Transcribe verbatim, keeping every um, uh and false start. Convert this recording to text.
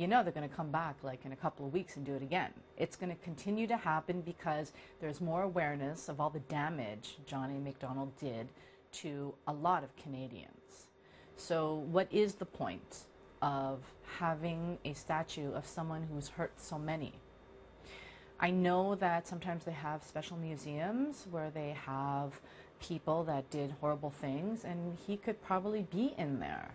you know they're going to come back like in a couple of weeks and do it again. It's going to continue to happen because there's more awareness of all the damage John A. Macdonald did to a lot of Canadians. So what is the point of having a statue of someone who's hurt so many? I know that sometimes they have special museums where they have people that did horrible things, and he could probably be in there.